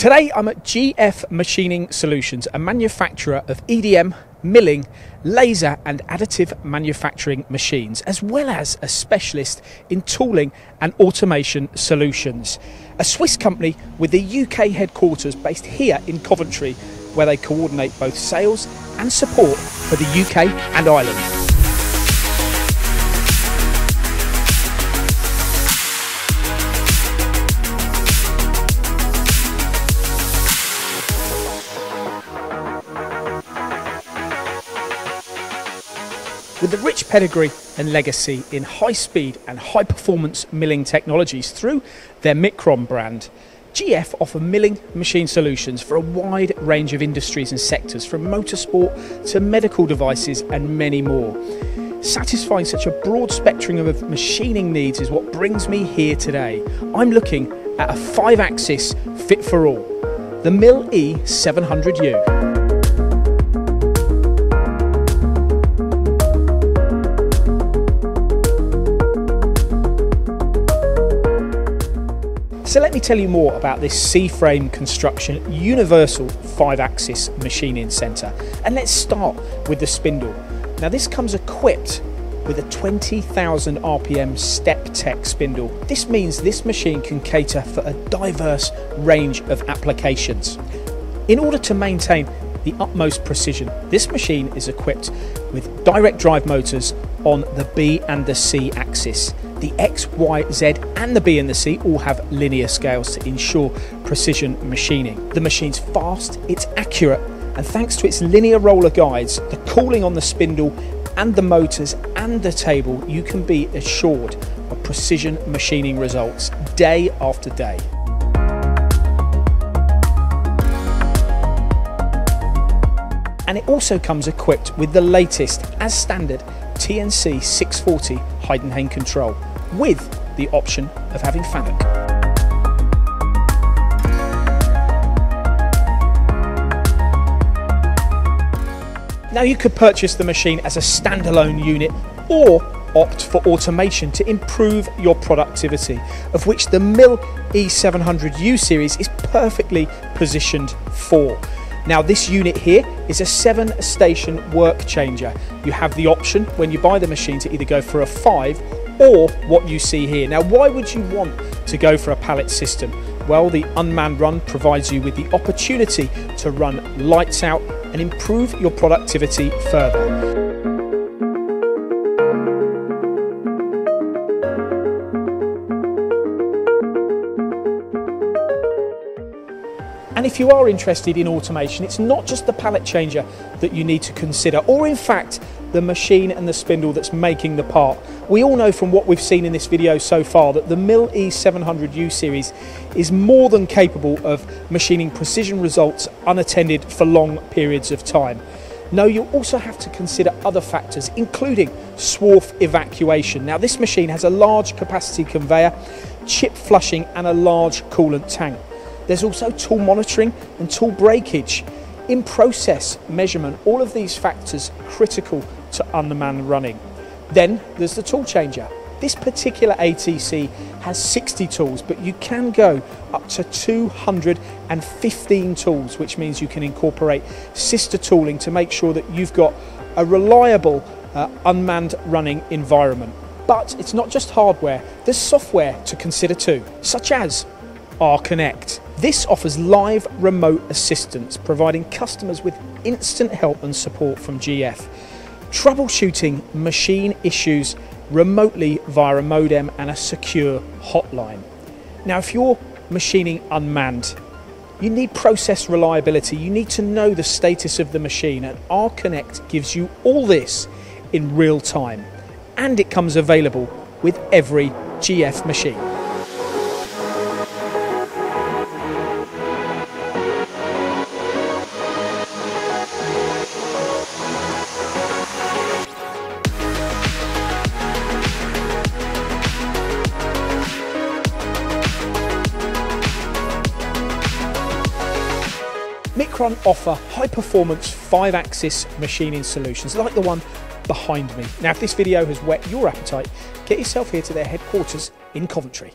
Today I'm at GF Machining Solutions, a manufacturer of EDM, milling, laser and additive manufacturing machines, as well as a specialist in tooling and automation solutions. A Swiss company with the UK headquarters based here in Coventry, where they coordinate both sales and support for the UK and Ireland. With a rich pedigree and legacy in high-speed and high-performance milling technologies through their Mikron brand, GF offer milling machine solutions for a wide range of industries and sectors, from motorsport to medical devices and many more. Satisfying such a broad spectrum of machining needs is what brings me here today. I'm looking at a 5-axis fit-for-all, the MILL E 700 U. So let me tell you more about this C-frame construction universal 5-axis machining centre, and let's start with the spindle. Now this comes equipped with a 20,000 RPM Step-Tec spindle. This means this machine can cater for a diverse range of applications. In order to maintain the utmost precision, this machine is equipped with direct drive motors on the B and the C axis. The X, Y, Z and the B and the C all have linear scales to ensure precision machining. The machine's fast, it's accurate, and thanks to its linear roller guides, the cooling on the spindle and the motors and the table, you can be assured of precision machining results day after day. And it also comes equipped with the latest, as standard, TNC 640 Heidenhain control, with the option of having FANUC. Now you could purchase the machine as a standalone unit or opt for automation to improve your productivity, of which the MILL E 700 U series is perfectly positioned for. Now this unit here is a 7-station work changer. You have the option when you buy the machine to either go for a 5 or what you see here. Now why would you want to go for a pallet system? Well, the unmanned run provides you with the opportunity to run lights out and improve your productivity further. And if you are interested in automation, it's not just the pallet changer that you need to consider, or in fact the machine and the spindle that's making the part. We all know from what we've seen in this video so far that the MILL E 700 U series is more than capable of machining precision results unattended for long periods of time. No, you also have to consider other factors, including swarf evacuation. Now this machine has a large capacity conveyor, chip flushing and a large coolant tank. There's also tool monitoring and tool breakage, in-process measurement. All of these factors critical to unmanned running. Then there's the tool changer. This particular ATC has 60 tools, but you can go up to 215 tools, which means you can incorporate sister tooling to make sure that you've got a reliable unmanned running environment. But it's not just hardware, there's software to consider too, such as R-Connect. This offers live remote assistance, providing customers with instant help and support from GF. Troubleshooting machine issues remotely via a modem and a secure hotline. Now, if you're machining unmanned, you need process reliability. You need to know the status of the machine, and R-Connect gives you all this in real time. And it comes available with every GF machine. Mikron offer high-performance 5-axis machining solutions like the one behind me. Now if this video has whet your appetite, get yourself here to their headquarters in Coventry.